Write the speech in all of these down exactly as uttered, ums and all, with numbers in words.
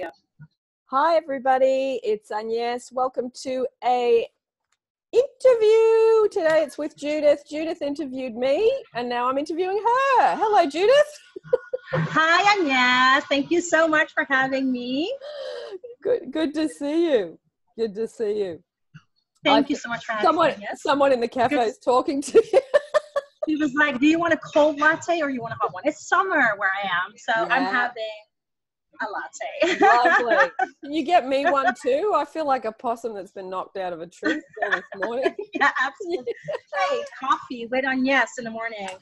Yeah. Hi everybody, it's Agnes. Welcome to a interview. Today it's with Judith. Judith interviewed me and now I'm interviewing her. Hello Judith. Hi Agnes, thank you so much for having me. Good good to see you. Good to see you. Thank I, you so much for having someone, me. Yes. Someone in the cafe it's, is talking to you. He was like, do you want a cold latte or you want a hot one? It's summer where I am, so yeah. I'm having a latte. Lovely. Can you get me one too? I feel like a possum that's been knocked out of a tree this morning. Yeah, absolutely. Hey, coffee with Agnes in the morning. I mean,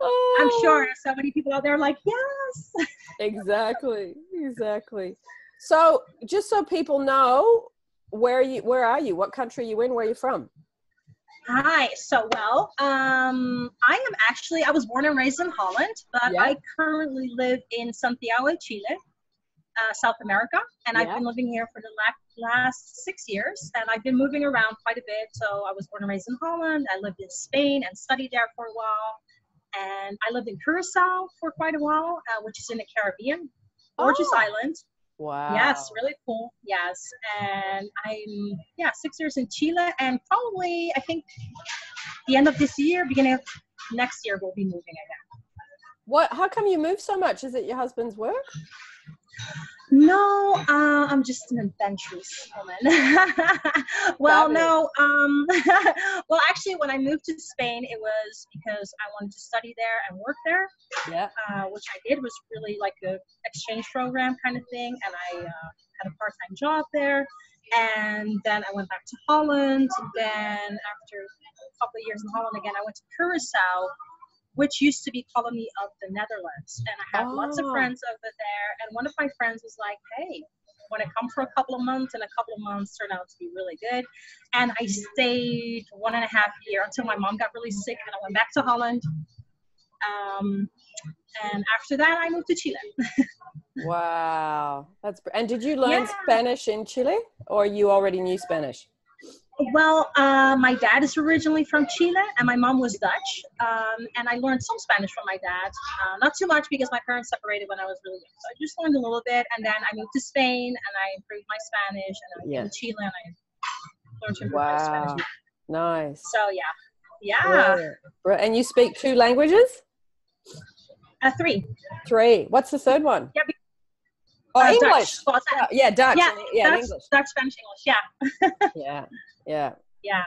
oh. I'm sure there's so many people out there like, yes. Exactly, exactly. So just so people know, where are you, where are you? What country are you in? Where are you from? Hi. So, well, um, I am actually, I was born and raised in Holland, but yeah. I currently live in Santiago, Chile, uh, South America. And yeah. I've been living here for the la last six years and I've been moving around quite a bit. So I was born and raised in Holland. I lived in Spain and studied there for a while. And I lived in Curacao for quite a while, uh, which is in the Caribbean, gorgeous oh. island. Wow. Yes, really cool. Yes. And I'm, yeah, six years in Chile and probably, I think, the end of this year, beginning of next year, we'll be moving again. What, how come you move so much? Is it your husband's work? No, uh, I'm just an adventurous woman. Well, no. Um, well, actually, when I moved to Spain, it was because I wanted to study there and work there. Yeah. Uh, which I did, was really like an exchange program kind of thing. And I uh, had a part-time job there. And then I went back to Holland. Then after a couple of years in Holland again, I went to Curacao, which used to be colony of the Netherlands. And I have oh. lots of friends over there. And one of my friends was like, hey, want to come for a couple of months? And a couple of months turned out to be really good. And I stayed one and a half year until my mom got really sick and I went back to Holland. Um, and after that, I moved to Chile. Wow. That's and did you learn yeah. Spanish in Chile or you already knew Spanish? Well, uh, my dad is originally from Chile and my mom was Dutch. Um, and I learned some Spanish from my dad. Uh, not too much because my parents separated when I was really young. So I just learned a little bit. And then I moved to Spain and I improved my Spanish. And then I moved to Chile and I learned to improve wow. my Spanish. Nice. So, yeah. Yeah. Brilliant. And you speak two languages? Uh, three. Three. What's the third one? Yeah, oh, uh, English. Dutch. Well, that, yeah, Dutch. Yeah, yeah Dutch, English. Dutch, Spanish, English. Yeah. Yeah. Yeah. Yeah.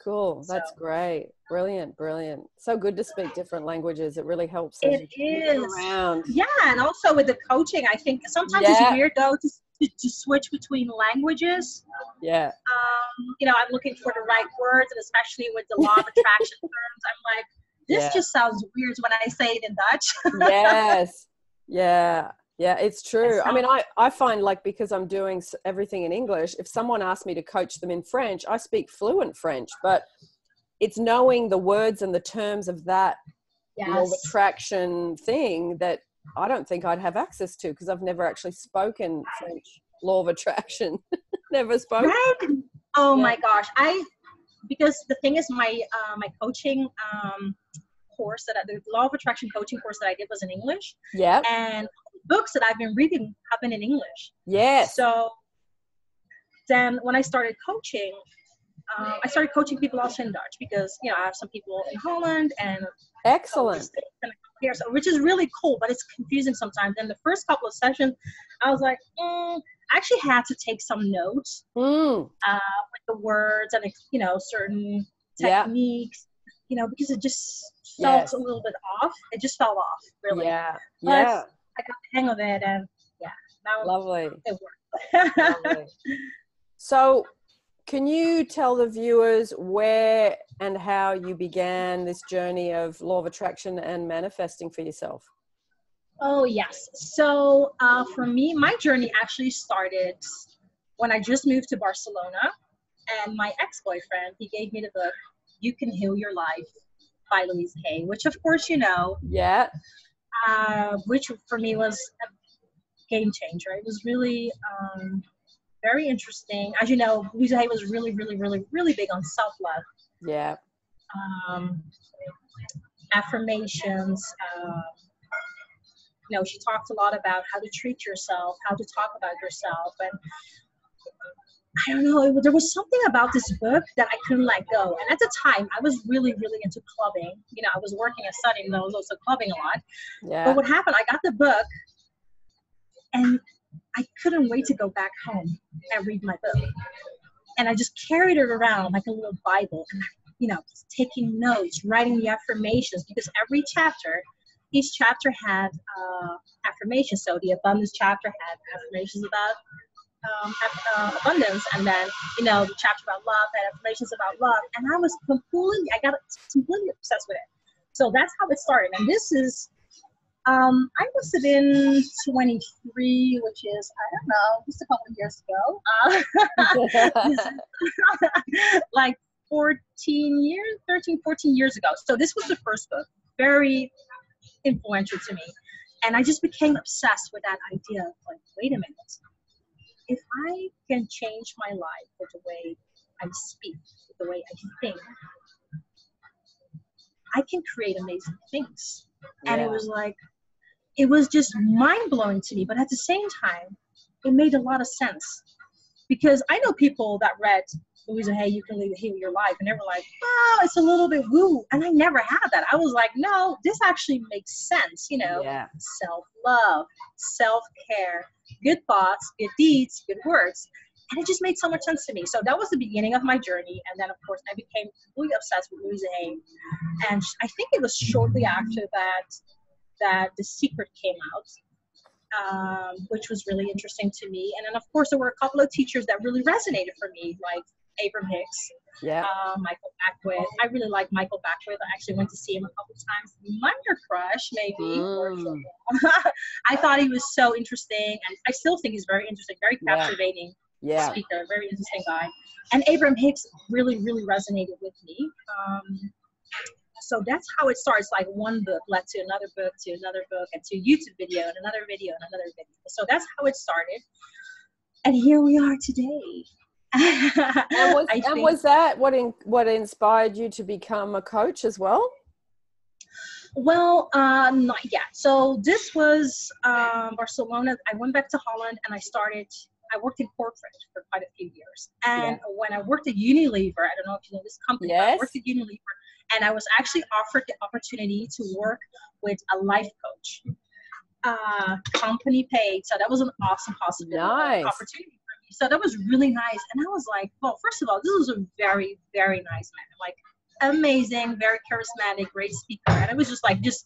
Cool. That's so great. Brilliant. Brilliant. So good to speak different languages. It really helps. It is. Around. Yeah. And also with the coaching, I think sometimes yeah. it's weird though to, to, to switch between languages. Yeah. Um, you know, I'm looking for the right words and especially with the law of attraction terms, I'm like, this yeah. just sounds weird when I say it in Dutch. Yes. Yeah. Yeah, it's true. I mean, I, I find like because I'm doing everything in English, if someone asks me to coach them in French, I speak fluent French, but it's knowing the words and the terms of that yes. law of attraction thing that I don't think I'd have access to because I've never actually spoken French law of attraction. Never spoken. Right? Oh yeah. my gosh. I because the thing is my uh, my coaching um, course, that I, the law of attraction coaching course that I did was in English. Yeah. And books that I've been reading have been in English. Yes. So then when I started coaching, um, I started coaching people also in Dutch because, you know, I have some people in Holland and excellent. Here, so which is really cool, but it's confusing sometimes. And the first couple of sessions, I was like, mm, I actually had to take some notes mm. uh, with the words and, you know, certain techniques, yeah. you know, because it just felt yes. a little bit off. It just fell off, really. Yeah. But yeah. I got the hang of it and yeah, that was lovely. It worked. Lovely. So can you tell the viewers where and how you began this journey of law of attraction and manifesting for yourself? Oh yes. So uh, for me, my journey actually started when I just moved to Barcelona and my ex-boyfriend, he gave me the book, You Can Heal Your Life by Louise Hay, which of course, you know. Yeah. Uh, which for me was a game changer. It was really um, very interesting. As you know, Louise Hay was really, really, really, really big on self-love. Yeah. Um, affirmations, uh, you know, she talked a lot about how to treat yourself, how to talk about yourself. And I don't know, it, there was something about this book that I couldn't let go. And at the time, I was really, really into clubbing. You know, I was working and studying, and I was also clubbing a lot. Yeah. But what happened, I got the book, and I couldn't wait to go back home and read my book. And I just carried it around like a little Bible, you know, taking notes, writing the affirmations, because every chapter, each chapter had uh, affirmations. So the abundance chapter had affirmations about Um, uh, abundance, and then, you know, the chapter about love and affirmations about love, and I was completely, I got completely obsessed with it. So that's how it started. And this is, um, I must have been twenty-three, which is, I don't know, just a couple of years ago, uh, like fourteen years, thirteen, fourteen years ago. So this was the first book, very influential to me, and I just became obsessed with that idea of, like, wait a minute, if I can change my life with the way I speak, with the way I think, I can create amazing things. Yeah. And it was like, it was just mind-blowing to me. But at the same time, it made a lot of sense. Because I know people that read Louise Hay, You Can Heal Your Life, and they were like, oh, it's a little bit woo. And I never had that. I was like, no, this actually makes sense. You know, yeah. Self-love, self-care, good thoughts, good deeds, good words. And it just made so much sense to me. So that was the beginning of my journey. And then, of course, I became completely obsessed with Louise Hay. And I think it was shortly after that that The Secret came out, um, which was really interesting to me. And then, of course, there were a couple of teachers that really resonated for me, like Abraham Hicks, yeah. uh, Michael Beckwith. I really like Michael Beckwith. I actually went to see him a couple times. Minor crush, maybe. Mm. I thought he was so interesting, and I still think he's very interesting, very captivating yeah. Yeah. speaker, very interesting guy. And Abraham Hicks really, really resonated with me. Um, so that's how it starts. Like one book led to another book, to another book, and to a YouTube video, and another video, and another video. So that's how it started, and here we are today. and, was, and was that what in, what inspired you to become a coach as well? Well, uh, not yet. So this was uh, Barcelona. I went back to Holland, and I started, I worked in corporate for quite a few years. And yeah. when I worked at Unilever, I don't know if you know this company, yes. but I worked at Unilever, and I was actually offered the opportunity to work with a life coach, uh, company paid. So that was an awesome possibility, nice. opportunity. So that was really nice. And I was like, well, first of all, this was a very, very nice man. Like, amazing, very charismatic, great speaker. And it was just like, just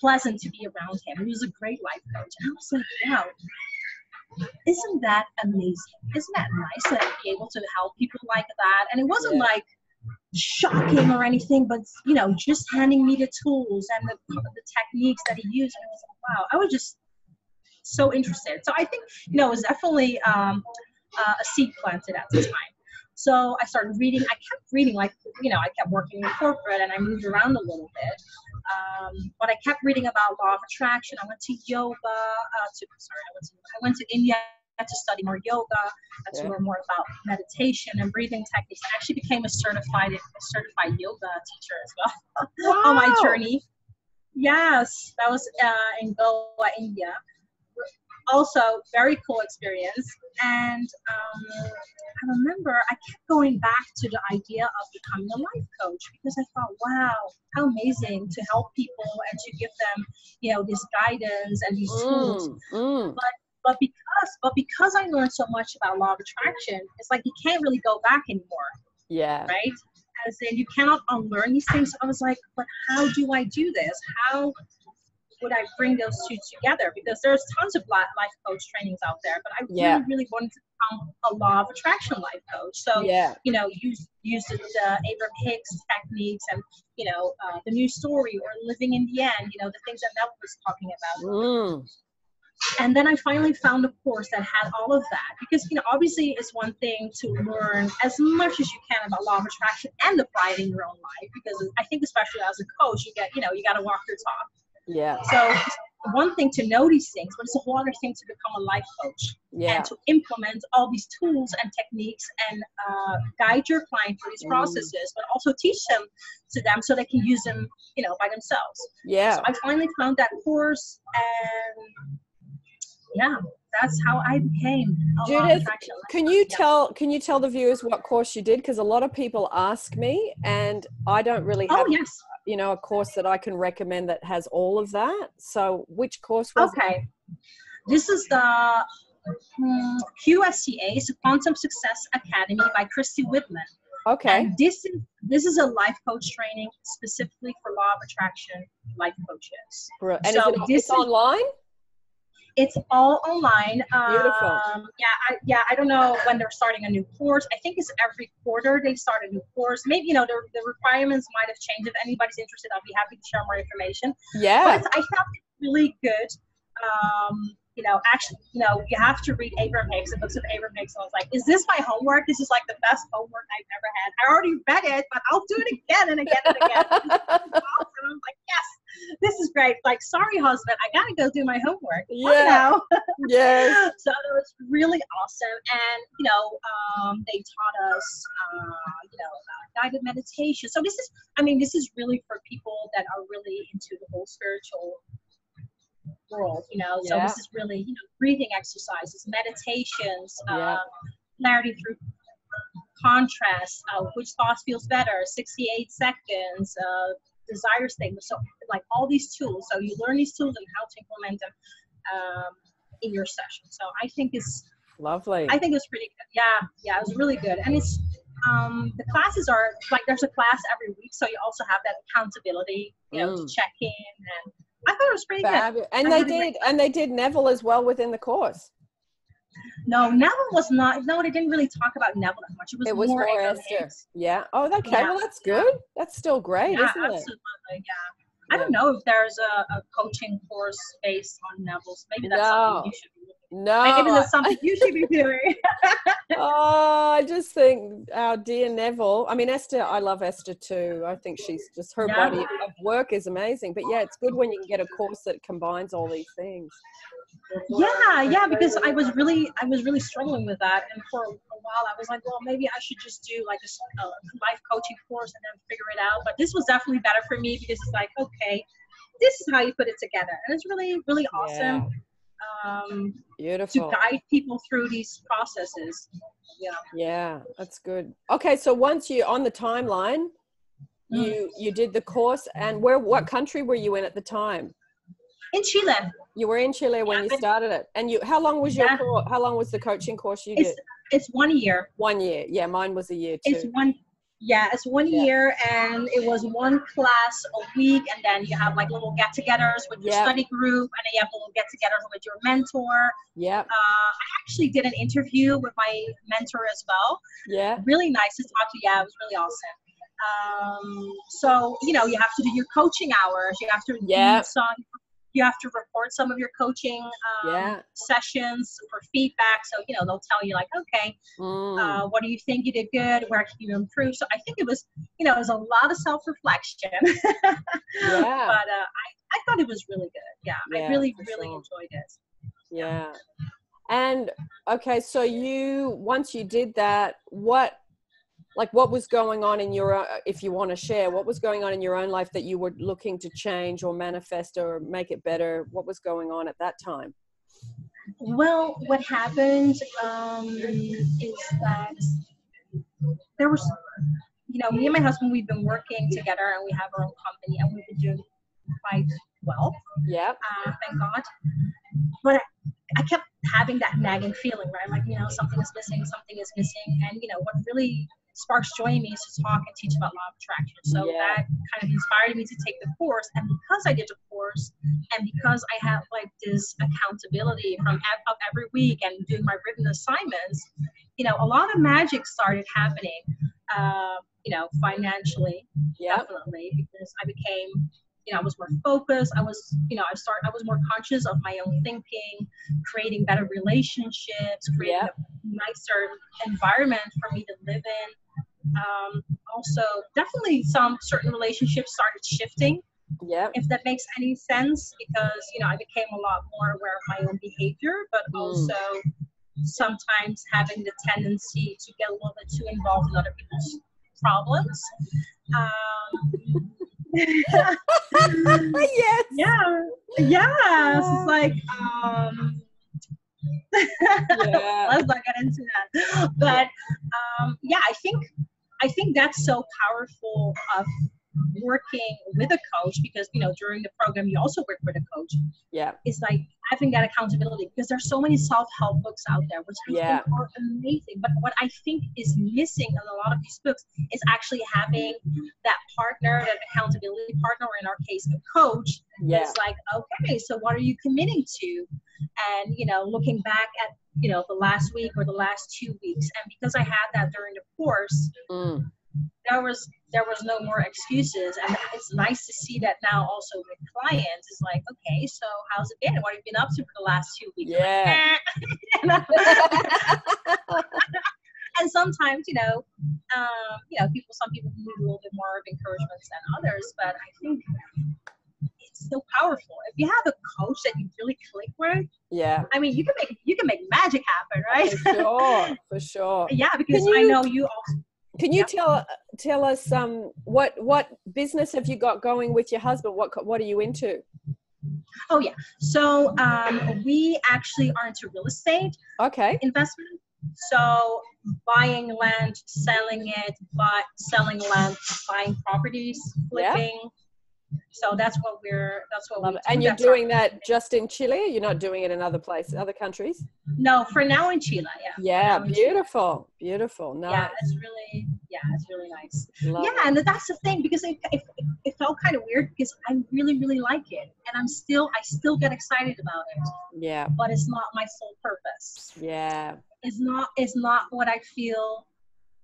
pleasant to be around him. He was a great life coach. And I was like, wow, isn't that amazing? Isn't that nice that I'd be able to help people like that? And it wasn't yeah. like shocking or anything, but, you know, just handing me the tools and the, the techniques that he used. And I was like, wow, I was just so interested. So I think, you know, it was definitely um, uh, a seed planted at the time. So I started reading. I kept reading, like, you know, I kept working in corporate, and I moved around a little bit. Um, but I kept reading about Law of Attraction. I went to yoga. Uh, to, sorry, I went to, I went to India to study more yoga and to yeah. learn more about meditation and breathing techniques. I actually became a certified a certified yoga teacher as well wow. on my journey. Yes, that was uh, in Goa, India. Also, very cool experience. And um, I remember I kept going back to the idea of becoming a life coach, because I thought, wow, how amazing to help people and to give them, you know, this guidance and these tools. Mm, mm. But but because but because I learned so much about Law of Attraction, it's like you can't really go back anymore. Yeah. Right? As in, you cannot unlearn these things. So I was like, but how do I do this? How would I bring those two together? Because there's tons of life coach trainings out there, but I really, yeah. really wanted to become a Law of Attraction life coach. So, yeah. you know, use, use the Abraham Hicks techniques and, you know, uh, the new story or living in the end, you know, the things that Neville was talking about. Mm. And then I finally found a course that had all of that, because, you know, obviously it's one thing to learn as much as you can about Law of Attraction and apply it in your own life, because I think especially as a coach, you get, you know, you got to walk your talk. Yeah. So one thing to know these things, but it's a whole other thing to become a life coach yeah. and to implement all these tools and techniques and uh, guide your client through these processes, mm. but also teach them to them so they can use them, you know, by themselves. Yeah. So I finally found that course, and yeah, that's how I became a Judith, Law of Attraction. Can you yeah. tell can you tell the viewers what course you did? Because a lot of people ask me, and I don't really have. Oh, yes. You know, a course that I can recommend that has all of that. So which course was okay. that? This is the um, Q S C A's Quantum Success Academy by Christy Whitman. Okay. And this is this is a life coach training specifically for Law of Attraction life coaches. Brilliant. And so is it, this it's is, online? It's all online. Um, Beautiful. Yeah, I, yeah. I don't know when they're starting a new course. I think it's every quarter they start a new course. Maybe, you know, the, the requirements might have changed. If anybody's interested, I'll be happy to share more information. Yeah. But I found it really good. Um, you know, actually, you know, you have to read Abraham Hicks. The books of Abraham Hicks. And I was like, is this my homework? This is like the best homework I've ever had. I already read it, but I'll do it again and again and again. And I'm like, yes. This is great. Like, sorry, husband, I gotta go do my homework. Yeah. Yes. So it was really awesome, and you know, um, they taught us, uh, you know, uh, guided meditation. So this is, I mean, this is really for people that are really into the whole spiritual world, you know. Yeah. So this is really, you know, breathing exercises, meditations, um, yeah. clarity through contrast, uh, which thoughts feels better, sixty-eight seconds. Uh, desire statement, so like all these tools, so you learn these tools and how to implement them um, in your session. So I think it's lovely. I think it's pretty good. Yeah, yeah, it was really good. And it's um, the classes are like, there's a class every week, so you also have that accountability, you know, mm. to check in. And I thought it was pretty Fabulous. good. And I they did, great. and they did Neville as well within the course. No, Neville was not. No, they didn't really talk about Neville that much. It was, it was more, more Esther. Yeah. Oh, okay. Yeah. Well, that's good. Yeah. That's still great, yeah, isn't absolutely. it? Yeah. I yeah. don't know if there's a, a coaching course based on Neville. Maybe that's no. something you should be doing. No. Maybe that's something you should be doing. Oh, I just think our dear Neville. I mean, Esther. I love Esther too. I think she's just her yeah. body of work is amazing. But yeah, it's good when you can get a course that combines all these things. Yeah, yeah, because I was really, I was really struggling with that, and for a while I was like, well, maybe I should just do like a uh, life coaching course and then figure it out. But this was definitely better for me because it's like, okay, this is how you put it together, and it's really, really awesome. Yeah. Um, Beautiful. To guide people through these processes. Yeah. Yeah, that's good. Okay, so once you're on the timeline, mm. you you did the course, and where, what country were you in at the time? In Chile. You were in Chile when yeah, you started it, and you. How long was your? Yeah. Course, how long was the coaching course you it's, did? It's one year. One year, yeah. Mine was a year too. It's one, yeah. It's one yeah. year, and it was one class a week, and then you have like little get-togethers with your yeah. study group, and then you have little get-togethers with your mentor. Yeah. Uh, I actually did an interview with my mentor as well. Yeah. Really nice to talk to. Yeah, it was really awesome. Um, so you know, you have to do your coaching hours. You have to yeah. do some. You have to report some of your coaching um, yeah. sessions for feedback. So, you know, they'll tell you like, okay, mm. uh, what do you think you did good? Where can you improve? So I think it was, you know, it was a lot of self-reflection, yeah. but uh, I, I thought it was really good. Yeah. yeah I really, really sure. enjoyed it. Yeah. And okay. So you, once you did that, what, like what was going on in your, if you want to share, what was going on in your own life that you were looking to change or manifest or make it better? What was going on at that time? Well, what happened um, is that there was, you know, me and my husband, we've been working together and we have our own company and we've been doing quite well. Yeah. Uh, thank God. But I kept having that nagging feeling, right? Like, you know, something is missing, something is missing. And, you know, what really sparks joy in me is to talk and teach about Law of Attraction. So yeah. that kind of inspired me to take the course. And because I did the course and because I had like this accountability from up every week and doing my written assignments, you know, a lot of magic started happening, uh, you know, financially, yeah. definitely, because I became... You know, I was more focused. I was, you know, I start. I was more conscious of my own thinking, creating better relationships, creating yeah. a nicer environment for me to live in. Um, also, definitely some certain relationships started shifting. Yeah. If that makes any sense, because, you know, I became a lot more aware of my own behavior, but mm. also sometimes having the tendency to get a little bit too involved in other people's problems. Um, yes. Yeah. Yeah. So it's like, um, yeah. let's not get into that. But um, yeah, I think, I think that's so powerful of working with a coach, because, you know, during the program you also work with a coach. Yeah. It's like having that accountability, because there's so many self-help books out there, which I yeah. think are amazing. But what I think is missing in a lot of these books is actually having that partner, that accountability partner, or in our case, a coach. Yeah. It's like, okay, so what are you committing to? And, you know, looking back at, you know, the last week or the last two weeks. And because I had that during the course, mm. there was there was no more excuses. And it's nice to see that now also with clients. It's like, okay, so how's it been? What have you been up to for the last two weeks? Yeah. And sometimes, you know, um, you know, people, some people need a little bit more of encouragements than others, but I think it's so powerful. If you have a coach that you really click with, yeah, I mean, you can make you can make magic happen, right? For sure, for sure. Yeah, because you, I know you also. Can you yep. tell tell us um, what what business have you got going with your husband? What what are you into? Oh yeah, so um, we actually are into real estate. Okay. Investment. So buying land, selling it, but selling land, buying properties, flipping. Yeah. So that's what we're, that's what Love we do. And you're that's doing that business. Just in Chile? You're not doing it in other places, other countries? No, for now in Chile, yeah. Yeah, beautiful, beautiful. Nice. Yeah, it's really, yeah, it's really nice. Love yeah, it. And that's the thing, because it, it, it felt kind of weird, because I really, really like it. And I'm still, I still get excited about it. Yeah. But it's not my sole purpose. Yeah. It's not, it's not what I feel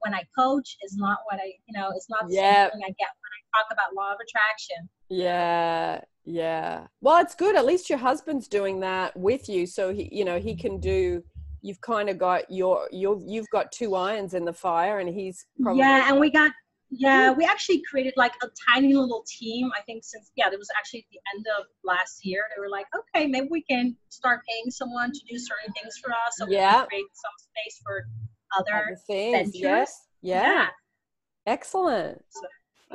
when I coach. It's not what I, you know, it's not yeah. something I get when I talk about law of attraction. Yeah, yeah. Well, it's good. At least your husband's doing that with you, so he, you know, he can do. You've kind of got your, your, you've got two irons in the fire, and he's probably yeah. And we got yeah. we actually created like a tiny little team. I think since yeah, there was actually at the end of last year. They were like, okay, maybe we can start paying someone to do certain things for us, so yeah. we can create some space for other, other things. Ventures. Yes. Yeah. yeah. Excellent. So,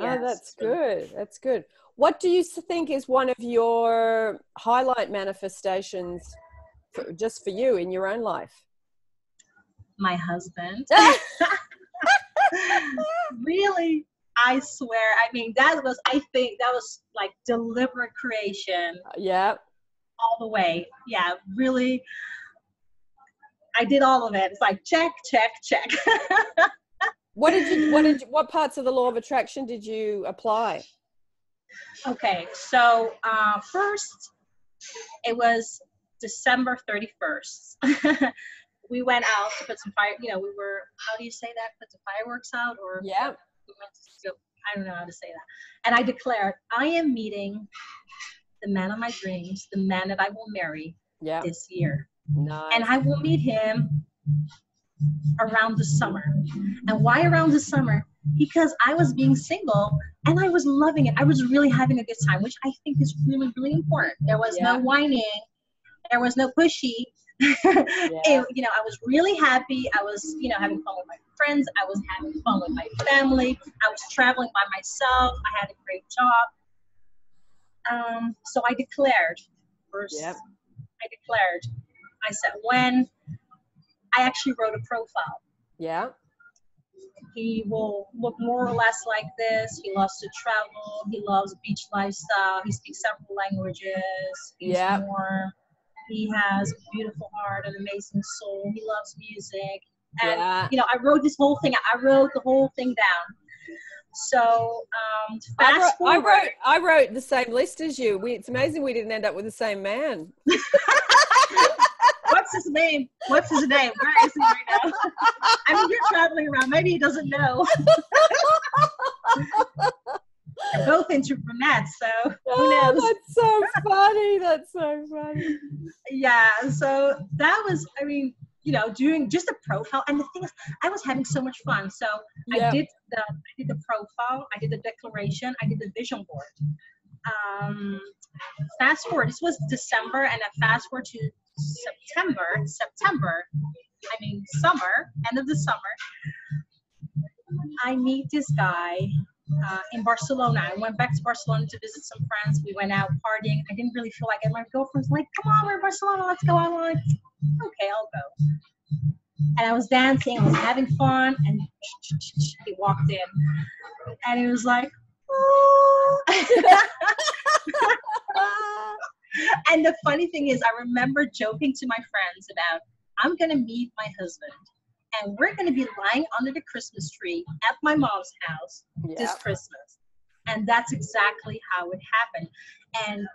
yeah, oh, that's so good. That's good. What do you think is one of your highlight manifestations for, just for you in your own life? My husband. Really? I swear. I mean, that was, I think that was like deliberate creation. Yeah. All the way. Yeah. Really. I did all of it. It's like, check, check, check. What did you, what did you, what parts of the law of attraction did you apply? Okay, so uh, first, it was December thirty-first. We went out to put some fire, you know, we were, how do you say that? Put the fireworks out or? Yeah. We went to, I don't know how to say that. And I declared, I am meeting the man of my dreams, the man that I will marry yeah. this year. Nice. And I will meet him around the summer. And why around the summer? Because I was being single and I was loving it. I was really having a good time, which I think is really, really important. There was yeah. no whining. There was no pushy. Yeah. It, you know, I was really happy. I was, you know, having fun with my friends. I was having fun with my family. I was traveling by myself. I had a great job. Um, so I declared first, yeah. I declared, I said, when I actually wrote a profile. Yeah. He will look more or less like this. He loves to travel. He loves beach lifestyle. He speaks several languages. He's yeah. warm. He has beautiful heart, an amazing soul. He loves music. And, yeah. you know, I wrote this whole thing. I wrote the whole thing down. So, um, fast I, wrote, forward, I wrote I wrote the same list as you. We, it's amazing we didn't end up with the same man. What's his name? What's his name? Where is he right now? I mean, you're traveling around. Maybe he doesn't know. They're both internets, so who oh, knows? That's so funny. That's so funny. Yeah. So that was, I mean, you know, doing just a profile. And the thing is, I was having so much fun. So yeah. I did the, I did the profile. I did the declaration. I did the vision board. um, fast forward, this was December, and I fast forward to September, September, I mean summer, end of the summer, I meet this guy uh, in Barcelona. I went back to Barcelona to visit some friends. We went out partying. I didn't really feel like it. My girlfriend's like, come on, we're in Barcelona, let's go. I'm like, okay, I'll go. And I was dancing, I was having fun, and he walked in. And he was like, oh. And the funny thing is, I remember joking to my friends about, I'm going to meet my husband, and we're going to be lying under the Christmas tree at my mom's house yep. this Christmas. And that's exactly how it happened. And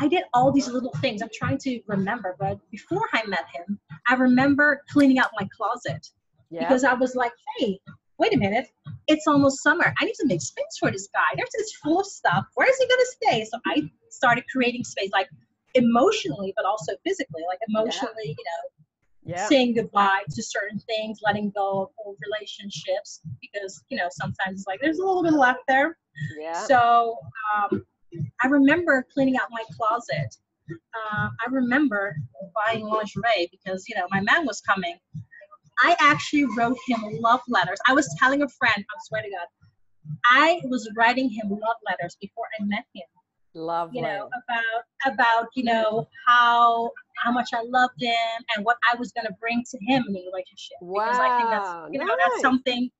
I did all these little things. I'm trying to remember, but before I met him, I remember cleaning out my closet yeah. because I was like, hey, wait a minute. It's almost summer. I need to make space for this guy. There's this full of stuff. Where is he going to stay? So I started creating space, like emotionally, but also physically, like emotionally, yeah. you know, yeah. saying goodbye to certain things, letting go of old relationships, because, you know, sometimes it's like, there's a little bit left there. Yeah. So, um, I remember cleaning out my closet. Uh, I remember buying lingerie because, you know, my man was coming. I actually wrote him love letters. I was telling a friend, I swear to God, I was writing him love letters before I met him. Love, you know, about, about, you know, how, how much I loved him and what I was going to bring to him in the relationship. Wow. Because I think that's, you know, nice. That's something.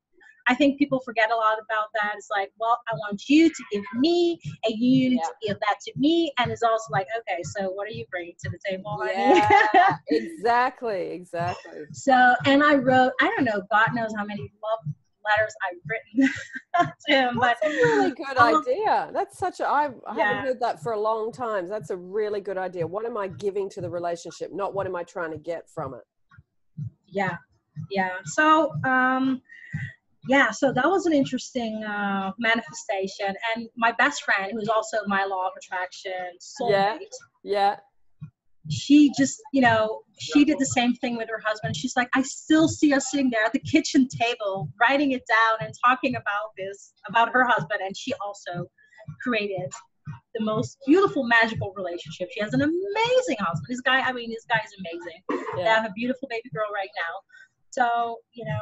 I think people forget a lot about that. It's like, well, I want you to give me, and you yeah. to give that to me. And it's also like, okay, so what are you bringing to the table? Yeah, exactly, exactly. So, and I wrote, I don't know, God knows how many love letters I've written to him. That's but, a really good um, idea. That's such a, I, I yeah. haven't heard that for a long time. That's a really good idea. What am I giving to the relationship? Not what am I trying to get from it? Yeah, yeah. So, um, yeah, so that was an interesting uh, manifestation. And my best friend, who's also my law of attraction soulmate, yeah, yeah. she just, you know, she did the same thing with her husband. She's like, I still see us sitting there at the kitchen table, writing it down and talking about this, about her husband. And she also created the most beautiful, magical relationship. She has an amazing husband. This guy, I mean, this guy is amazing. Yeah. They have a beautiful baby girl right now. So, you know,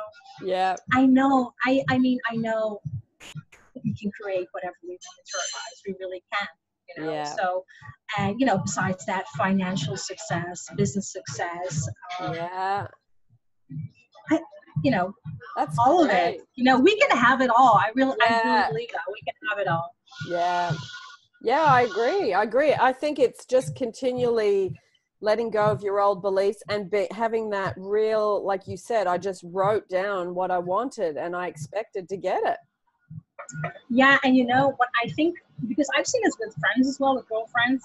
yeah, I know, I, I mean, I know we can create whatever we want into our lives. We really can, you know, yeah. so, and, you know, besides that, financial success, business success, um, yeah, I, you know, that's all great. Of it, you know, we can have it all. I really, yeah. I really believe that we can have it all. Yeah. Yeah, I agree. I agree. I think it's just continually letting go of your old beliefs and be, having that real, like you said, I just wrote down what I wanted and I expected to get it. Yeah. And you know what I think, because I've seen this with friends as well, with girlfriends.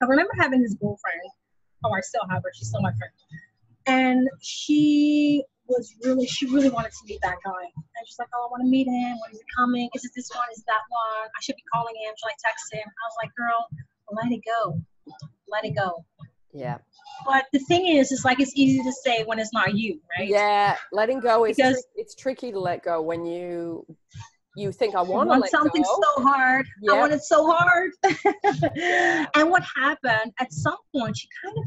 I remember having this girlfriend. Oh, I still have her. She's still my friend. And she was really, she really wanted to meet that guy. And she's like, oh, I want to meet him. When is he coming? Is it this one? Is it that one? I should be calling him. Should I text him? I was like, girl, let it go. Let it go. Yeah. But the thing is, it's like, it's easy to say when it's not you, right? Yeah. Letting go is, because tri- it's tricky to let go when you, you think I want to let something go. So hard. Yeah. I want it so hard. yeah. And what happened at some point, she kind of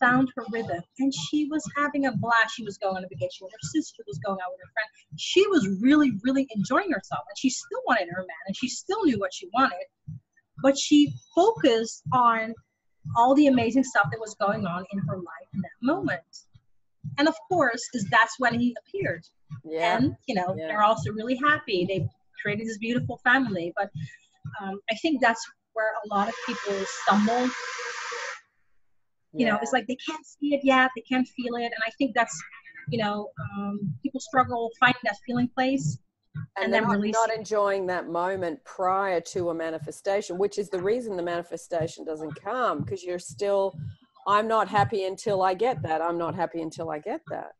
found her rhythm and she was having a blast. She was going on a vacation with her sister, was going out with her friend. She was really, really enjoying herself and she still wanted her man and she still knew what she wanted, but she focused on all the amazing stuff that was going on in her life in that moment. And of course, because that's when he appeared. Yeah. And, you know, yeah. they're also really happy. They created this beautiful family. But um, I think that's where a lot of people stumble. You yeah. know, it's like they can't see it yet. They can't feel it. And I think that's, you know, um, people struggle finding that feeling place. And, and then not, not enjoying that moment prior to a manifestation, which is the reason the manifestation doesn't come, because you're still, I'm not happy until I get that. I'm not happy until I get that.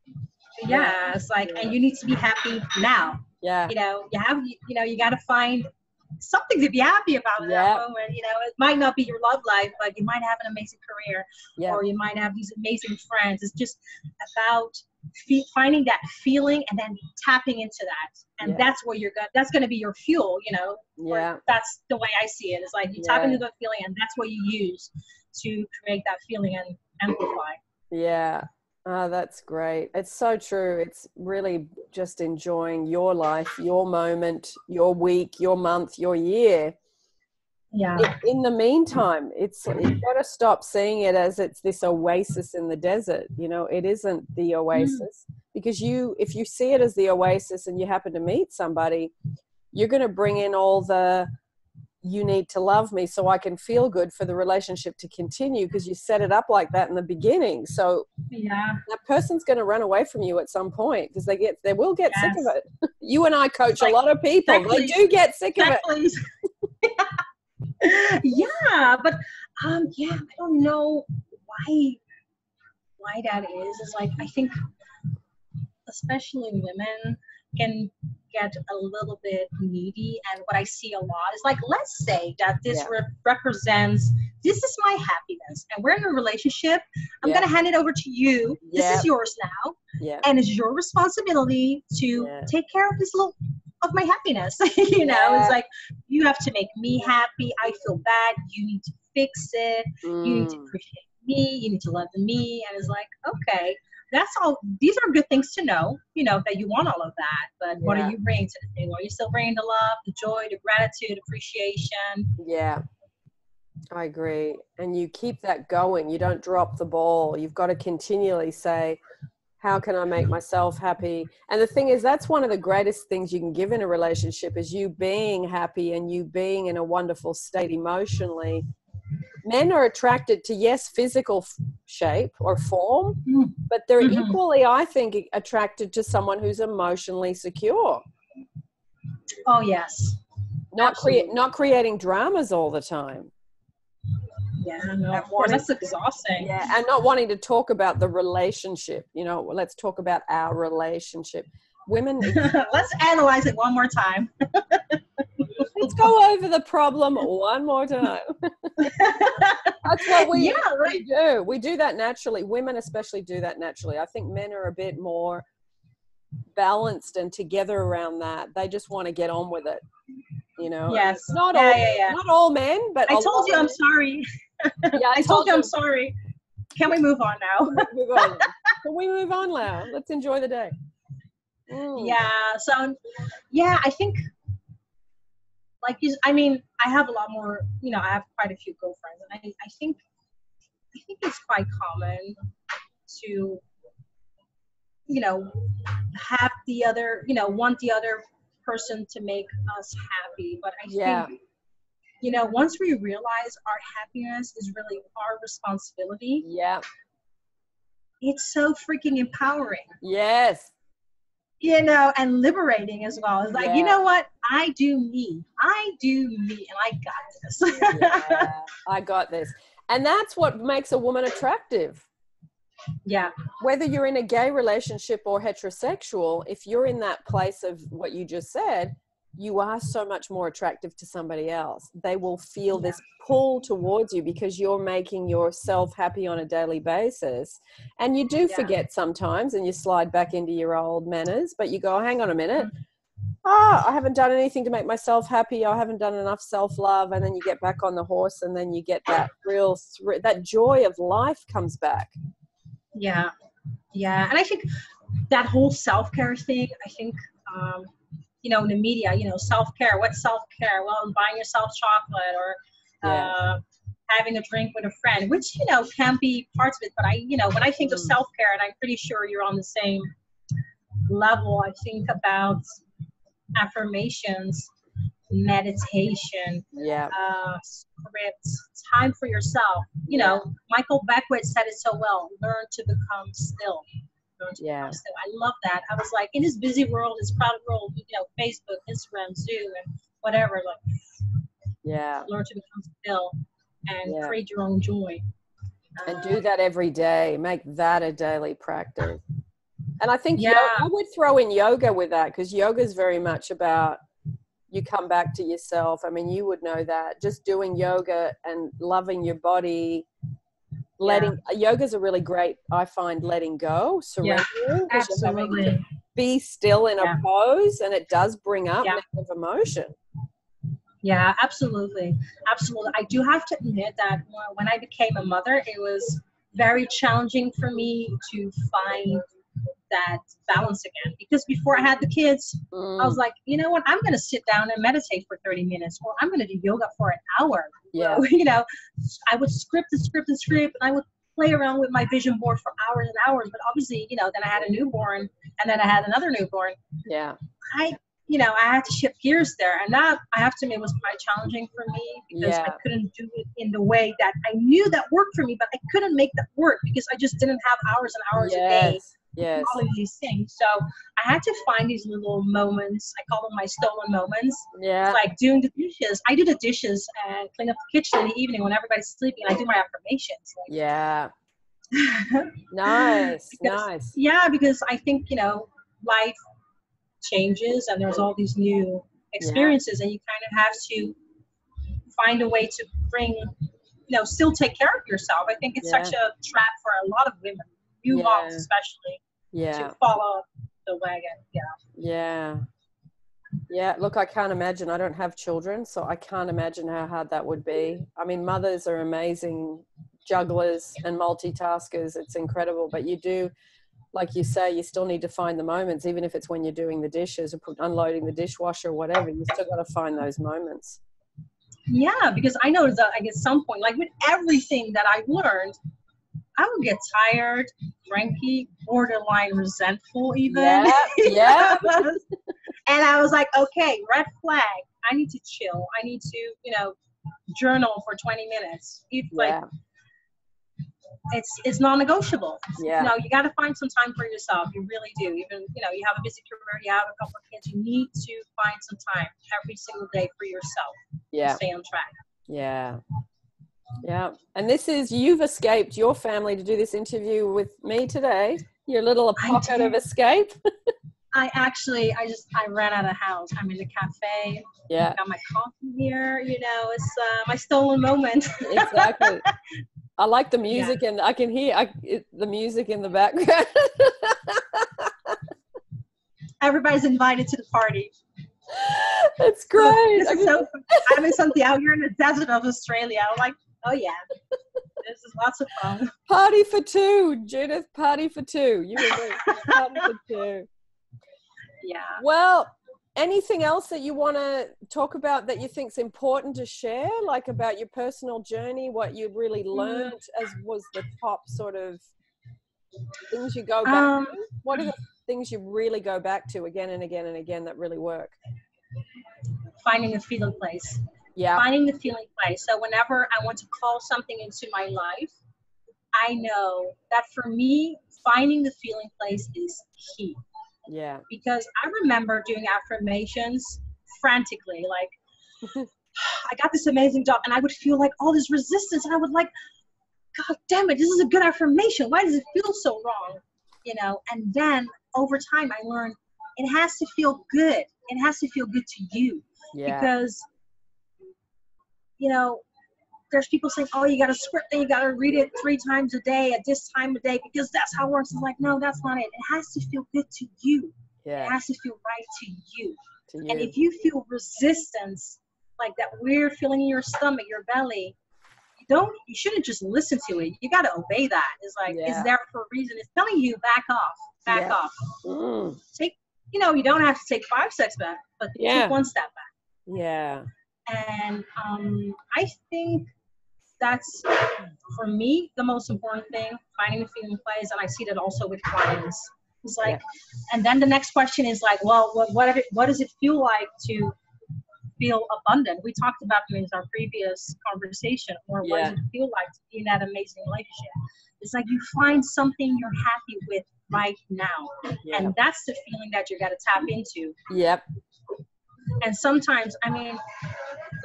Yeah, yeah. It's like, yeah. and you need to be happy now. Yeah. You know, you have, you know, you got to find something to be happy about in yeah. that moment. You know, it might not be your love life, but you might have an amazing career yeah. or you might have these amazing friends. It's just about finding that feeling and then tapping into that. And yeah. that's where you're going, that's going to be your fuel, you know, yeah. That's the way I see it. It's like you yeah. tap into the feeling, and that's what you use to create that feeling and amplify. Yeah. Oh, that's great. It's so true. It's really just enjoying your life, your moment, your week, your month, your year. Yeah. In the meantime, it's you've got to stop seeing it as it's this oasis in the desert. You know, it isn't the oasis, because you, if you see it as the oasis and you happen to meet somebody, you're going to bring in all the, you need to love me so I can feel good for the relationship to continue, because you set it up like that in the beginning. So yeah. that person's going to run away from you at some point, because they get, they will get yes. sick of it. You and I coach like, a lot of people. Exactly. They do get sick exactly. of it. Yeah, but um yeah, I don't know why why that is. It's like I think especially women can get a little bit needy, and what I see a lot is like, let's say that this yeah. re- represents this is my happiness, and we're in a relationship. I'm yeah. gonna hand it over to you. Yeah. This is yours now, yeah. and it's your responsibility to yeah. take care of this little of my happiness. You know, yeah. it's like you have to make me happy. I feel bad. You need to fix it. Mm. You need to appreciate me. You need to love me. And it's like, okay, that's all. These are good things to know, you know, that you want all of that, but yeah. what are you bringing to the table? Are you still bringing the love, the joy, the gratitude, appreciation? Yeah, I agree. And you keep that going. You don't drop the ball. You've got to continually say, how can I make myself happy? And the thing is, that's one of the greatest things you can give in a relationship is you being happy and you being in a wonderful state emotionally. Men are attracted to, yes, physical shape or form, but they're mm-hmm. equally, I think, attracted to someone who's emotionally secure. Oh, yes. Not, crea- not creating dramas all the time. Yeah, no, wanting, that's exhausting. Yeah, and not wanting to talk about the relationship. You know, let's talk about our relationship. Women, let's analyze it one more time. Let's go over the problem one more time. That's what we, yeah, right. we do. We do that naturally. Women especially do that naturally. I think men are a bit more balanced and together around that. They just want to get on with it. You know, yes, not yeah, all, yeah, yeah. not all men, but I told you men. I'm sorry. Yeah, I, I told you I'm sorry. Can we move on now? move on. Can we move on now? Let's enjoy the day. Mm. Yeah. So, yeah, I think, like, you, I mean, I have a lot more. You know, I have quite a few girlfriends, and I, I think, I think it's quite common to, you know, have the other, you know, want the other person to make us happy, but I yeah. think, you know, once we realize our happiness is really our responsibility, yeah, it's so freaking empowering. Yes, you know, and liberating as well. It's like, yeah. you know what, I do me, I do me, and I got this. Yeah, I got this, and that's what makes a woman attractive. Yeah. Whether you're in a gay relationship or heterosexual, if you're in that place of what you just said, you are so much more attractive to somebody else. They will feel yeah. this pull towards you because you're making yourself happy on a daily basis. And you do yeah. forget sometimes and you slide back into your old manners, but you go, hang on a minute. Mm-hmm. Oh, I haven't done anything to make myself happy. I haven't done enough self-love. And then you get back on the horse, and then you get that real, thr- that joy of life comes back. Yeah. Yeah. And I think that whole self-care thing, I think, um, you know, in the media, you know, self-care, what's self-care? Well, buying yourself chocolate or yeah. uh, having a drink with a friend, which, you know, can be parts of it. But I, you know, when I think mm. of self-care, and I'm pretty sure you're on the same level, I think about affirmations, meditation, yeah, uh, scripts, time for yourself. You yeah. know, Michael Beckwith said it so well. Learn to become still. Learn to yeah. become still. I love that. I was like, in this busy world, this crowded world, you know, Facebook, Instagram, Zoom, and whatever. Like, yeah, learn to become still and yeah. create your own joy. And uh, do that every day. Make that a daily practice. And I think yeah. yoga, I would throw in yoga with that, because yoga is very much about you come back to yourself. I mean, you would know that just doing yoga and loving your body letting yeah. yoga's a really great, I find, letting go, surrendering. Yeah, absolutely. Be still in yeah. a pose, and it does bring up yeah. negative emotion. Yeah, absolutely. Absolutely. I do have to admit that when I became a mother, it was very challenging for me to find that balance again, because before I had the kids, mm. I was like, you know what, I'm going to sit down and meditate for thirty minutes, or I'm going to do yoga for an hour. Yeah. You know, I would script and script and script, and I would play around with my vision board for hours and hours. But obviously, you know, then I had a newborn, and then I had another newborn. Yeah. I, you know, I had to shift gears there, and that, I have to admit, was quite challenging for me, because yeah. I couldn't do it in the way that I knew that worked for me, but I couldn't make that work because I just didn't have hours and hours yes. a day. Yes. All of these things. So I had to find these little moments. I call them my stolen moments. Yeah. It's like doing the dishes. I do the dishes and clean up the kitchen in the evening when everybody's sleeping. I do my affirmations. Like, yeah. nice. Because, nice. Yeah, because I think, you know, life changes and there's all these new experiences, yeah. and you kind of have to find a way to bring, you know, still take care of yourself. I think it's yeah. such a trap for a lot of women. You yeah. moms especially. Yeah. To follow the wagon. Yeah. Yeah. Yeah. Look, I can't imagine. I don't have children, so I can't imagine how hard that would be. I mean, mothers are amazing jugglers and multitaskers. It's incredible. But you do, like you say, you still need to find the moments, even if it's when you're doing the dishes or unloading the dishwasher or whatever. You still got to find those moments. Yeah, because I know that, like, at some point, like with everything that I learned, I would get tired, cranky, borderline resentful even. Yeah, yeah. And I was like, okay, red flag. I need to chill. I need to, you know, journal for twenty minutes. It's yeah. like, it's it's non-negotiable. Yeah. You know, you got to find some time for yourself. You really do. Even, you know, you have a busy career, you have a couple of kids, you need to find some time every single day for yourself. Yeah. To stay on track. Yeah. Yeah. And this is, you've escaped your family to do this interview with me today. Your little pocket of escape. I actually, I just, I ran out of the house. I'm in the cafe. Yeah. I've got my coffee here. You know, it's uh, my stolen moment. Exactly. I like the music yeah. and I can hear I, it, the music in the background. Everybody's invited to the party. That's great. This is so fun. I'm in Santiago. You're in the desert of Australia. I'm like, oh yeah, this is lots of fun. Party for two, Judith. Party for two. You were party for two. Yeah. Well, anything else that you want to talk about that you think's important to share, like about your personal journey, what you really learned mm. as was the top sort of things you go back um, to? What are the things you really go back to again and again and again that really work? Finding the feeling place. Yeah. Finding the feeling place. So whenever I want to call something into my life, I know that for me, finding the feeling place is key. Yeah. Because I remember doing affirmations frantically, like I got this amazing job, and I would feel like all this resistance, and I would like, God damn it, this is a good affirmation. Why does it feel so wrong? You know, and then over time I learned it has to feel good. It has to feel good to you. Yeah. Because, you know, there's people saying, oh, you got to script and you got to read it three times a day at this time of day because that's how it works. It's like, no, that's not it. It has to feel good to you. Yeah. It has to feel right to you. to you. And if you feel resistance, like that weird feeling in your stomach, your belly, you don't, you shouldn't just listen to it. You got to obey that. It's like, yeah. it's there for a reason. It's telling you back off, back yeah. off. Mm. Take, you know, you don't have to take five steps back, but yeah. take one step back. Yeah. And um, I think that's, for me, the most important thing, finding the feeling place. And I see that also with clients. It's like, yeah. and then the next question is like, well, what what, it, what does it feel like to feel abundant? We talked about it in our previous conversation, or yeah. what does it feel like to be in that amazing relationship? It's like you find something you're happy with right now. Yeah. And that's the feeling that you got to tap into. Yep. And sometimes, I mean,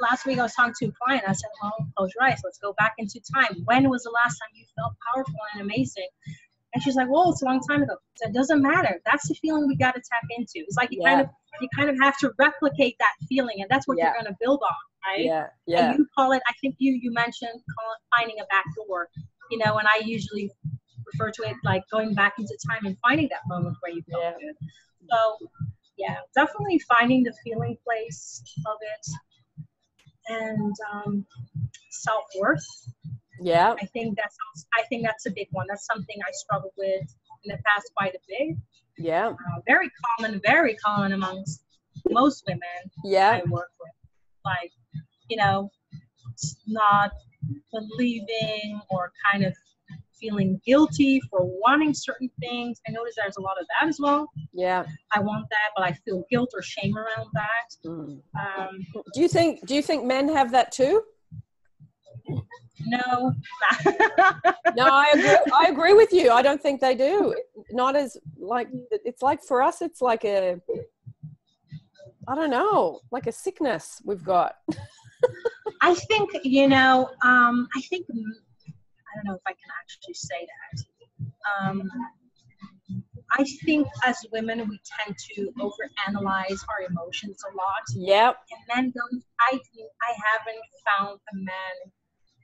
last week I was talking to a client. I said, well, close your eyes. Let's go back into time. When was the last time you felt powerful and amazing? And she's like, well, it's a long time ago. So it doesn't matter. That's the feeling we got to tap into. It's like you yeah. kind of you kind of have to replicate that feeling, and that's what yeah. you're going to build on, right? Yeah, yeah. And you call it, I think you, you mentioned call it finding a back door. you know, and I usually refer to it like going back into time and finding that moment where you felt good. Yeah. So yeah, definitely finding the feeling place of it, and um, self-worth. Yeah, I think that's I think that's a big one. That's something I struggled with in the past quite a bit. Yeah, uh, very common, very common amongst most women. Yeah, I work with, like, you know, not believing or kind of feeling guilty for wanting certain things. I notice there's a lot of that as well. Yeah, I want that, but I feel guilt or shame around that. Mm. Um, do you think? Do you think men have that too? No. No, I agree. I agree with you. I don't think they do. Not as like, it's like for us, it's like a, I don't know, like a sickness we've got. I think, you know, um, I think, I don't know if I can actually say that. Um, I think as women, we tend to overanalyze our emotions a lot. Yep. And men don't, I, I haven't found a man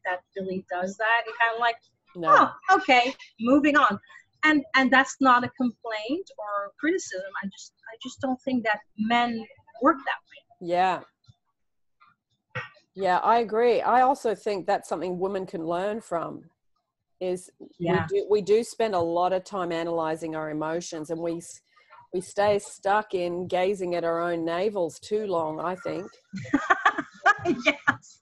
that really does that. It kind of like, no. Oh, okay, moving on. And and that's not a complaint or criticism. I just I just don't think that men work that way. Yeah. Yeah, I agree. I also think that's something women can learn from, is yeah. we, do, we do spend a lot of time analyzing our emotions, and we we stay stuck in gazing at our own navels too long, I think. Yes.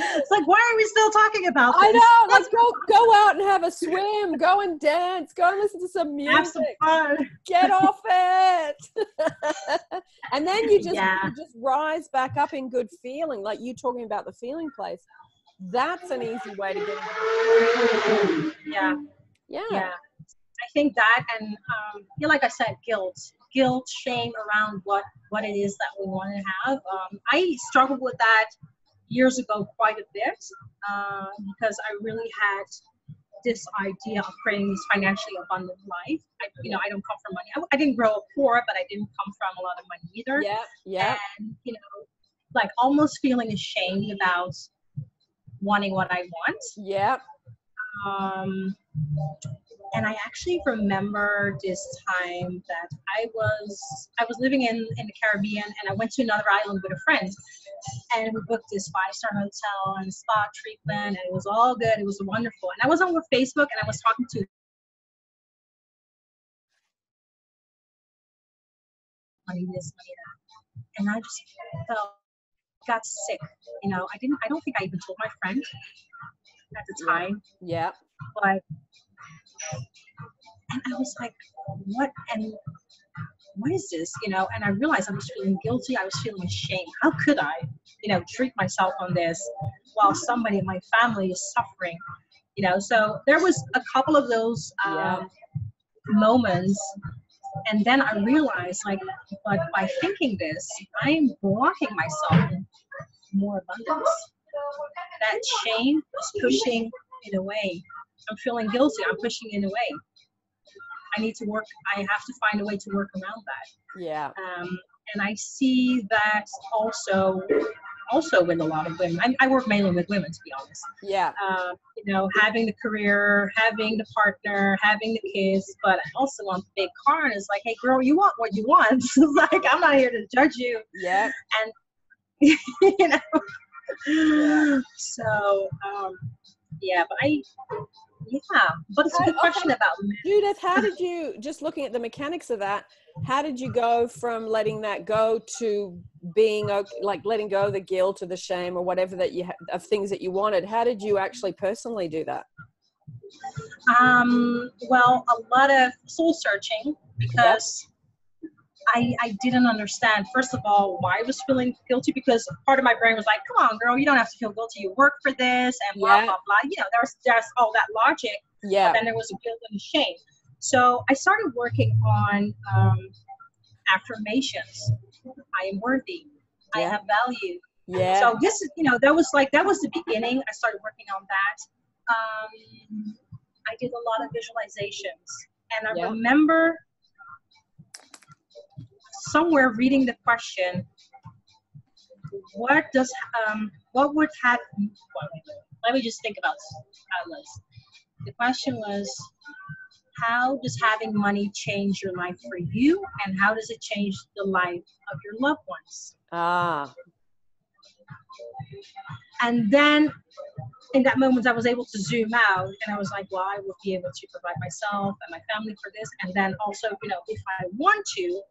It's like, why are we still talking about this? I know. Let's go go out and have a swim. Go and dance. Go and listen to some music. Have some fun. Get off it. And then you just, yeah. you just rise back up in good feeling. Like you talking about the feeling place. That's an easy way to get. Yeah. Yeah. Yeah. I think that, and um, yeah, like I said, guilt. Guilt, shame around what, what it is that we want to have. Um, I struggled with that years ago quite a bit, uh, because I really had this idea of creating this financially abundant life. I, you know, I don't come from money. I, I didn't grow up poor, but I didn't come from a lot of money either. Yeah, yeah. And, you know, like almost feeling ashamed about wanting what I want. Yeah. Um, and I actually remember this time that I was I was living in, in the Caribbean, and I went to another island with a friend, and we booked this five-star hotel and spa treatment, and it was all good. It was wonderful. And I was on Facebook, and I was talking to money this, money that, and I just felt got sick. You know, I didn't. I don't think I even told my friend at the time. Yeah. But and I was like, what and what is this? You know, and I realized I was feeling guilty, I was feeling ashamed. How could I, you know, treat myself on this while somebody in my family is suffering? You know, so there was a couple of those um yeah. moments, and then I realized, like, but by thinking this, I'm blocking myself more abundance. That shame is pushing it away. I'm feeling guilty. I'm pushing it away. I need to work. I have to find a way to work around that. Yeah. Um, and I see that also, also with a lot of women. I, I work mainly with women, to be honest. Yeah. Um, you know, having the career, having the partner, having the kids, but I also want the big car. And it's like, hey, girl, you want what you want. Like, I'm not here to judge you. Yeah. And you know. Yeah. So. Um, yeah, but I. Yeah, but it's a good question about men. Judith, how did you, just looking at the mechanics of that, how did you go from letting that go to being, like, letting go of the guilt or the shame or whatever that you, of things that you wanted? How did you actually personally do that? Um, well, a lot of soul searching, because yep. I, I didn't understand, first of all, why I was feeling guilty, because part of my brain was like, come on, girl, you don't have to feel guilty. You work for this and blah, yeah. blah, blah. You know, there's there's all that logic. Yeah. But then there was a guilt and shame. So I started working on um, affirmations. I am worthy. Yeah. I have value. Yeah. So this is, you know, that was like, that was the beginning. I started working on that. Um, I did a lot of visualizations. And I yeah. remember somewhere reading the question, what does um what would happen, well, let me just think about uh, this. The question was, how does having money change your life for you, and how does it change the life of your loved ones? Ah. And then in that moment, I was able to zoom out, and I was like, well, I would be able to provide myself and my family for this. And then also, you know, if I want to,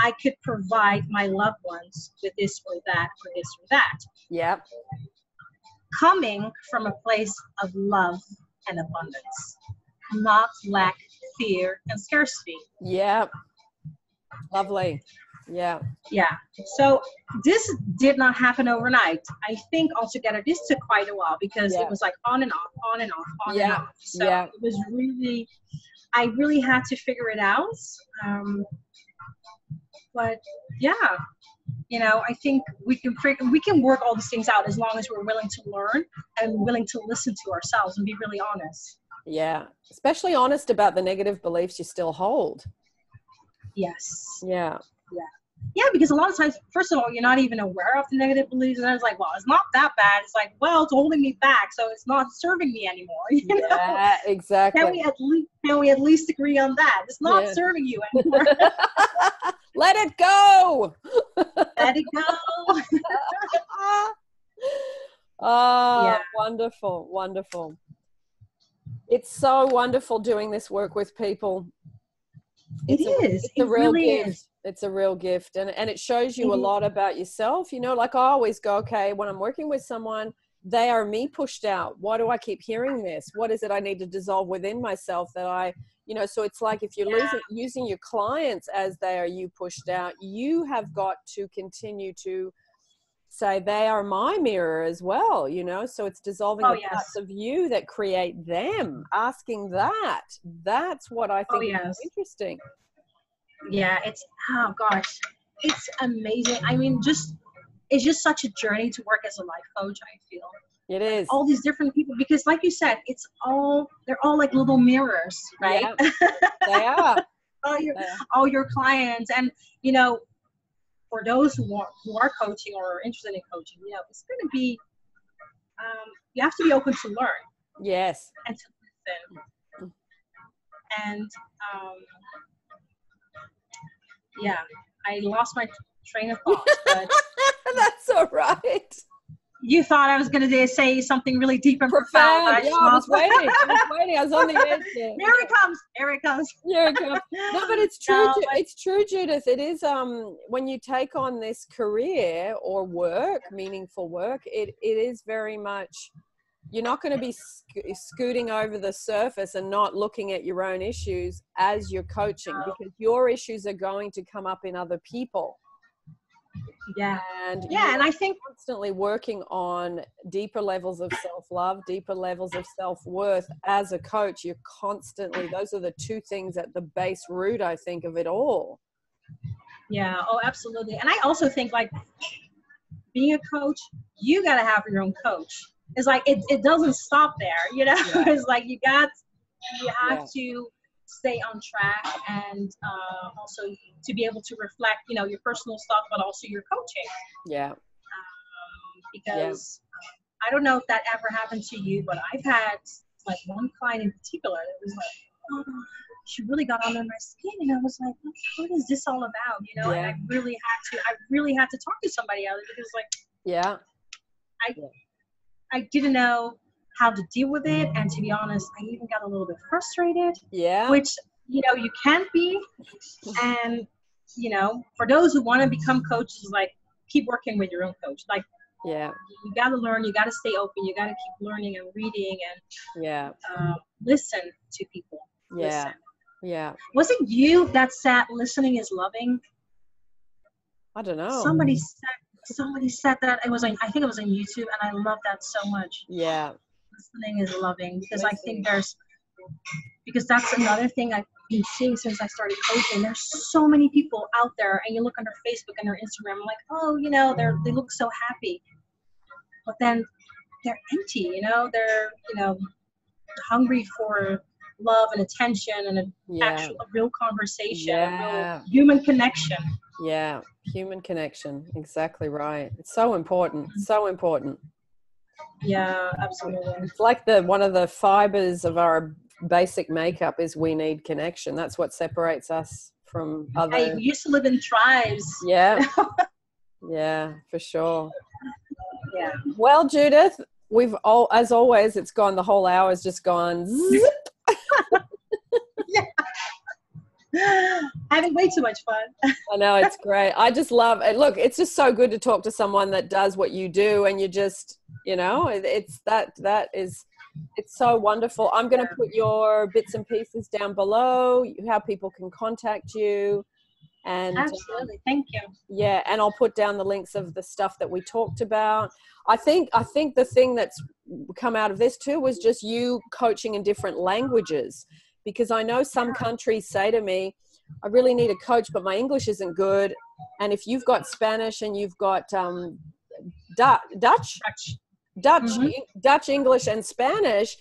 I could provide my loved ones with this or that or this or that. Yep. Coming from a place of love and abundance, not lack, fear, and scarcity. Yep. Lovely. Yeah. Yeah. So this did not happen overnight. I think altogether this took quite a while, because yeah. it was like on and off, on and off, on yeah. and off. So yeah. it was really, I really had to figure it out. Um, but yeah, you know, I think we can we can work all these things out as long as we're willing to learn and willing to listen to ourselves and be really honest. Yeah. Especially honest about the negative beliefs you still hold. Yes. Yeah. Yeah. Yeah, because a lot of times, first of all, you're not even aware of the negative beliefs. And I was like, well, it's not that bad. It's like, well, it's holding me back, so it's not serving me anymore. You know? Yeah, exactly. Can we, at least, can we at least agree on that? It's not yeah. serving you anymore. Let it go. Let it go. Oh, yeah. Wonderful, wonderful. It's so wonderful doing this work with people. It's it a, is. It's it a real really gift. Is. It's a real gift. And, and it shows you a lot about yourself. You know, like I always go, okay, when I'm working with someone, they are me pushed out. Why do I keep hearing this? What is it I need to dissolve within myself that I, you know, so it's like if you're yeah. losing, using your clients as they are you pushed out, you have got to continue to say they are my mirror as well, you know, so it's dissolving oh, the yes. parts of you that create them, asking that. That's what I think oh, yes. is interesting. Yeah, it's oh gosh, it's amazing. I mean, just it's just such a journey to work as a life coach, I feel. It is. All these different people, because like you said, it's all they're all like little mirrors, right? Yeah, they are. all your they are. all your clients, and you know, for those who are who are coaching or are interested in coaching, you know, it's gonna be um you have to be open to learn. Yes. And to listen. And um yeah, I lost my train of thought. But that's all right. You thought I was going to say something really deep and profound. profound. I, yeah, I was waiting. I was waiting. I was on the edge. Here it comes. Here it comes. Here it comes. No, but it's true. No, but it's true, Judith. It is. Um, when you take on this career or work, meaningful work, it it is very much. You're not going to be sc scooting over the surface and not looking at your own issues as you're coaching, because your issues are going to come up in other people. Yeah. And yeah. And I think constantly working on deeper levels of self-love, deeper levels of self-worth as a coach, you're constantly, those are the two things at the base root, I think, of it all. Yeah. Oh, absolutely. And I also think, like, being a coach, you got to have your own coach. It's like, it, it doesn't stop there, you know? Yeah. It's like, you got, you have yeah. to stay on track, and uh, also to be able to reflect, you know, your personal stuff, but also your coaching. Yeah. Um, because yeah. I don't know if that ever happened to you, but I've had like one client in particular that was like, oh, she really got under my skin. And I was like, what, what is this all about? You know, yeah. and I really had to, I really had to talk to somebody else, because like, yeah, I, yeah. I didn't know how to deal with it. And to be honest, I even got a little bit frustrated. Yeah. Which, you know, you can't be. And, you know, for those who want to become coaches, like, keep working with your own coach. Like, yeah, you got to learn, you got to stay open, you got to keep learning and reading, and yeah, uh, listen to people. Yeah. Listen. Yeah. Was it you that said listening is loving? I don't know. Somebody said, Somebody said that. It was on, I think it was on YouTube, and I love that so much. Yeah. Listening is loving, because I think there's, because that's another thing I've been seeing since I started coaching. There's so many people out there, and you look on their Facebook and their Instagram, like, oh, you know, they're, they look so happy. But then they're empty, you know, they're, you know, hungry for love and attention and an yeah. actual, a real conversation, yeah. a real human connection. Yeah, human connection. Exactly right. It's so important. So important. Yeah, absolutely. It's like the one of the fibers of our basic makeup is we need connection. That's what separates us from other. I used to live in tribes. Yeah. Yeah, for sure. Yeah. Well, Judith, we've all, as always, it's gone. The whole hour has just gone. Zip. Having way too much fun. I know, it's great. I just love it. Look, it's just so good to talk to someone that does what you do, and you just, you know, it, it's that that is, it's so wonderful. I'm going to put your bits and pieces down below, how people can contact you, and absolutely, thank you. Yeah, and I'll put down the links of the stuff that we talked about. I think I think the thing that's come out of this too was just you coaching in different languages. Because I know some countries say to me, I really need a coach, but my English isn't good. And if you've got Spanish and you've got um, du Dutch, Dutch, Dutch, mm-hmm. Dutch, English and Spanish,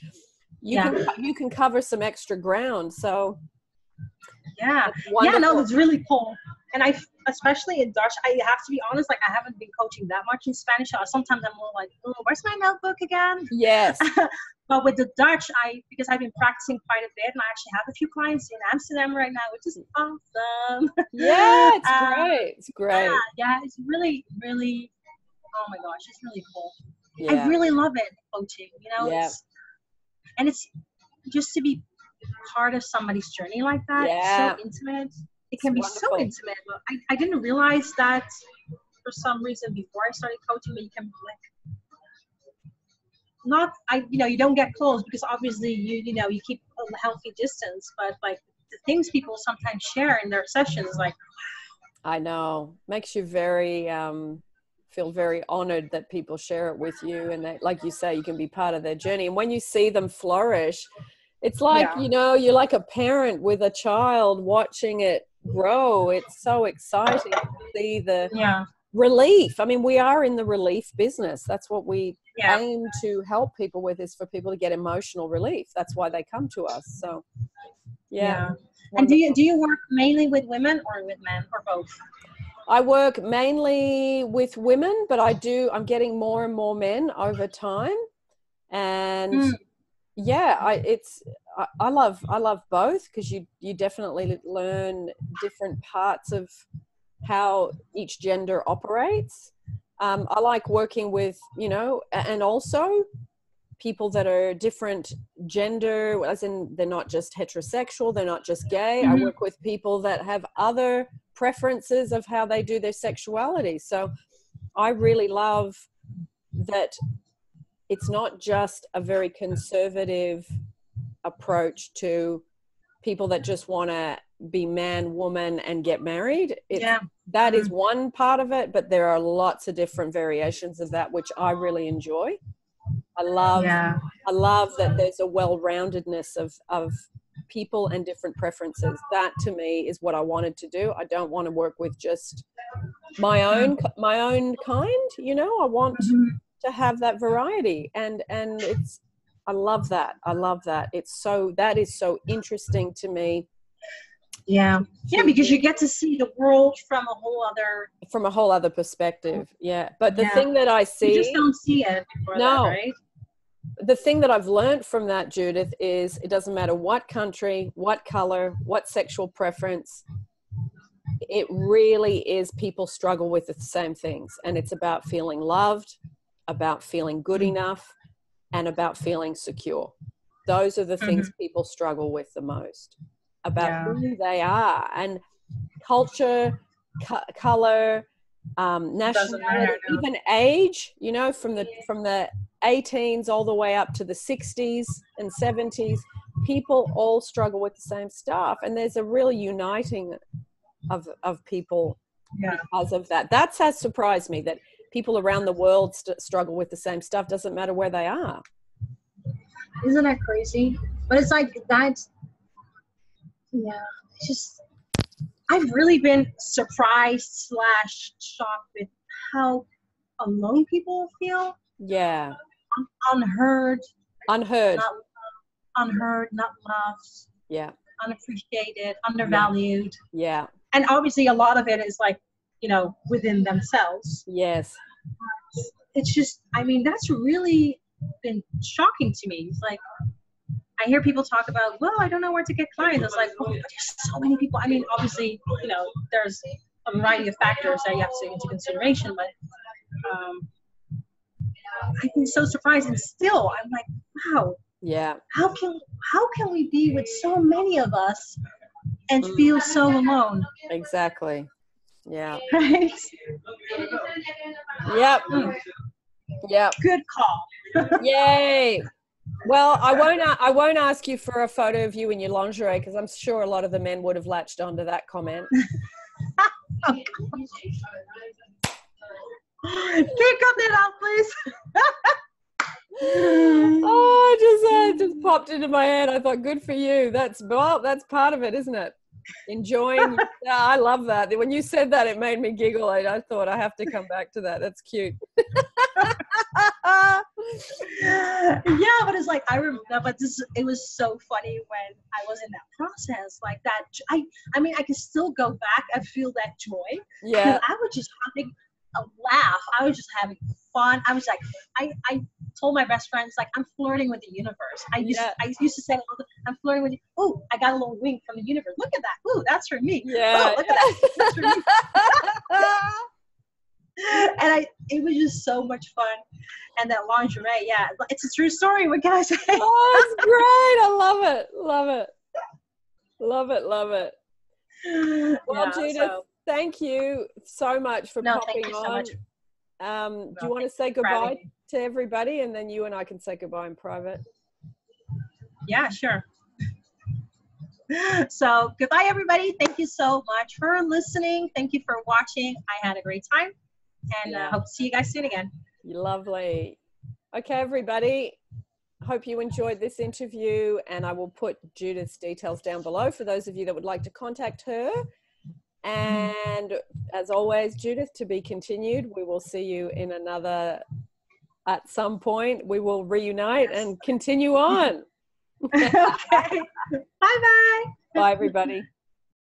you, yeah. can, you can cover some extra ground. So yeah, yeah, no, it's really cool. And I, especially in Dutch, I have to be honest, like I haven't been coaching that much in Spanish. Sometimes I'm more like, oh, where's my notebook again? Yes. But with the Dutch, I, because I've been practicing quite a bit, and I actually have a few clients in Amsterdam right now, which is awesome. Yeah, it's um, great. It's great. Yeah, yeah, it's really, really, oh my gosh, it's really cool. Yeah. I really love it, coaching, you know? Yeah. It's, and it's just to be part of somebody's journey like that. Yeah. It's so intimate. It can it's be wonderful. So intimate. I, I didn't realize that for some reason before I started coaching, but you can be like, not I you know you don't get close because obviously you you know you keep a healthy distance, but like the things people sometimes share in their sessions, like wow. I know, makes you very um feel very honored that people share it with you, and that, like you say, you can be part of their journey. And when you see them flourish, it's like, yeah. you know, you're like a parent with a child watching it grow. It's so exciting to see the yeah relief. I mean, we are in the relief business. That's what we yeah. aim to help people with, is for people to get emotional relief. That's why they come to us. So yeah, yeah. And do you do you work mainly with women or with men, or both? I work mainly with women, but I do I'm getting more and more men over time. And mm. yeah, I it's I, I love I love both, because you you definitely learn different parts of how each gender operates. Um, I like working with, you know, and also people that are different gender, as in they're not just heterosexual, they're not just gay. Mm-hmm. I work with people that have other preferences of how they do their sexuality. So I really love that it's not just a very conservative approach to people that just want to be man, woman, and get married. It's, yeah. That is one part of it, but there are lots of different variations of that, which I really enjoy. I love, yeah. I love that there's a well-roundedness of, of people and different preferences. That to me is what I wanted to do. I don't want to work with just my own, my own kind, you know, I want mm-hmm. to have that variety. And, and it's, I love that. I love that. It's so, that is so interesting to me. Yeah. Yeah, because you get to see the world from a whole other from a whole other perspective. Yeah. But the yeah. thing that I see, you just don't see it before no, that, right? The thing that I've learned from that, Judith, is it doesn't matter what country, what color, what sexual preference, it really is, people struggle with the same things. And it's about feeling loved, about feeling good mm-hmm. enough, and about feeling secure. Those are the mm-hmm. things people struggle with the most. About yeah. who they are, and culture, co color, um, nationality, matter, no. even age, you know, from the, from the eighteens all the way up to the sixties and seventies, people all struggle with the same stuff. And there's a real uniting of, of people yeah. because of that. That has surprised me, that people around the world st struggle with the same stuff. Doesn't matter where they are. Isn't that crazy? But it's like, that's, yeah, it's just, I've really been surprised slash shocked with how alone people feel. Yeah. Un unheard. Unheard. Not, unheard, not loved. Yeah. Unappreciated, undervalued. Yeah. yeah. And obviously a lot of it is like, you know, within themselves. Yes. it's just, I mean, that's really been shocking to me. It's like, I hear people talk about, well, I don't know where to get clients. It's like, oh, but there's so many people. I mean, obviously, you know, there's a variety of factors that you have to take into consideration, but um, I've been so surprised. And still, I'm like, wow. Yeah. How can, how can we be with so many of us and mm. feel so alone? Exactly. Yeah. Right? Yep. Mm. Yep. Good call. Yay. Well, I won't, I won't ask you for a photo of you in your lingerie, because I'm sure a lot of the men would have latched onto that comment. Oh, can you cut that out, please? Oh, I just, uh, just popped into my head. I thought, good for you. That's, well, that's part of it, isn't it? Enjoying. Yeah, I love that. When you said that, it made me giggle. I, I thought, I have to come back to that. That's cute. Yeah, but it's like, I remember, but this, it was so funny when I was in that process, like that. I, I mean, I can still go back and feel that joy. Yeah. I was just having a laugh. I was just having fun. I was like, I, I told my best friends, like, I'm flirting with the universe. I used, yeah. I used to say, I'm flirting with you. Oh, I got a little wink from the universe. Look at that. Ooh, that's for me. Yeah. Oh, look yeah. at that. That's for me. And I, it was just so much fun. And that lingerie, yeah, it's a true story. What can I say? Oh, it's great. I love it. Love it. Love it. Love it. Well, yeah, Judith, so. thank you so much for no, popping thank you on. So much. Um, no, do you want to say goodbye to everybody, and then you and I can say goodbye in private? Yeah, sure. So goodbye, everybody. Thank you so much for listening. Thank you for watching. I had a great time. And I uh, hope to see you guys soon again. Lovely. Okay, everybody. Hope you enjoyed this interview. And I will put Judith's details down below for those of you that would like to contact her. And as always, Judith, to be continued. We will see you in another, at some point. We will reunite and continue on. Okay. Bye-bye. Bye, everybody.